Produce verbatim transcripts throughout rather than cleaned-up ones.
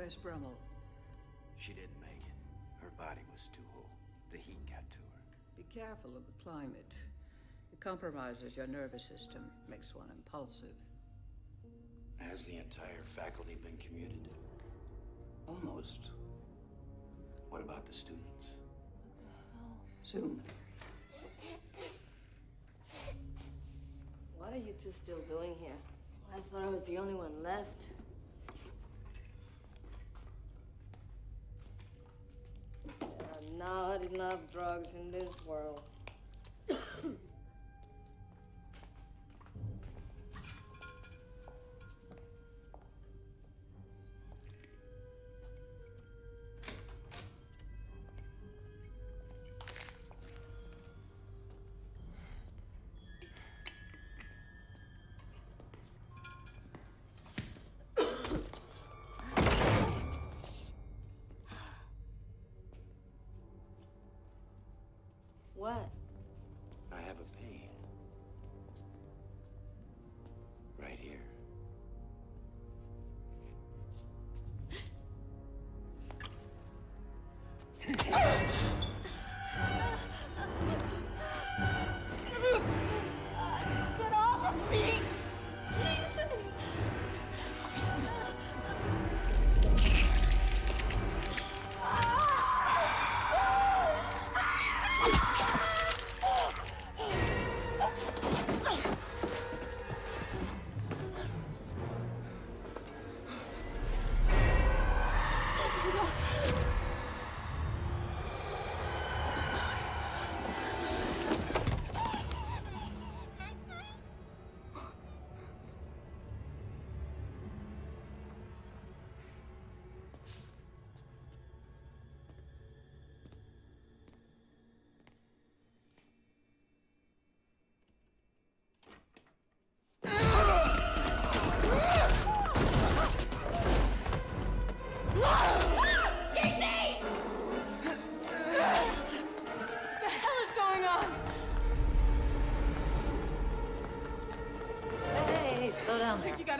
Where's Brummel? She didn't make it. Her body was too old. The heat got to her. Be careful of the climate. It compromises your nervous system, makes one impulsive. Has the entire faculty been commuted? Almost. What about the students? What the hell? Soon. What are you two still doing here? I thought I was the only one left. There are not enough drugs in this world. What? I have a pain. Right here. Get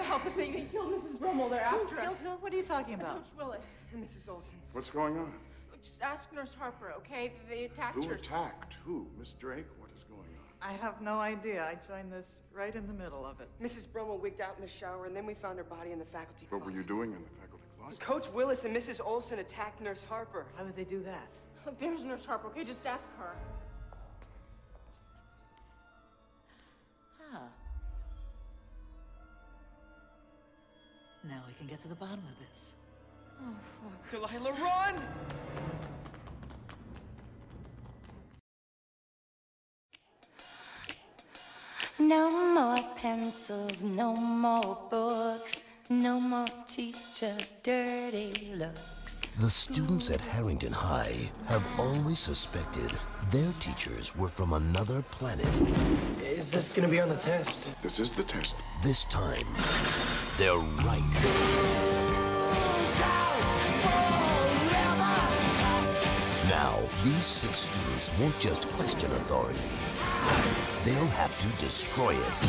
off of me! They killed Missus Brummel. They're after us. Killed who? What are you talking about? Coach Willis and Missus Olson. What's going on? Just ask Nurse Harper, okay? They attacked her. Who attacked? Who? Miss Drake? What is going on? I have no idea. I joined this right in the middle of it. Missus Brummel wigged out in the shower, and then we found her body in the faculty closet. What were you doing in the faculty closet? Coach Willis and Missus Olson attacked Nurse Harper. How did they do that? Look, there's Nurse Harper, okay? Just ask her. Huh. Now we can get to the bottom of this. Oh, fuck. Delilah, run! No more pencils, no more books, no more teachers' dirty looks. The students at Harrington High have always suspected their teachers were from another planet. Is this gonna be on the test? This is the test. This time, they're right. Now, these six students won't just question authority. They'll have to destroy it.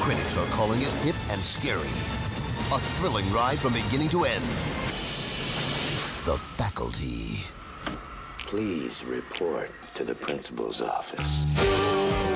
Critics are calling it hip and scary. A thrilling ride from beginning to end. The Faculty. Please report to the principal's office.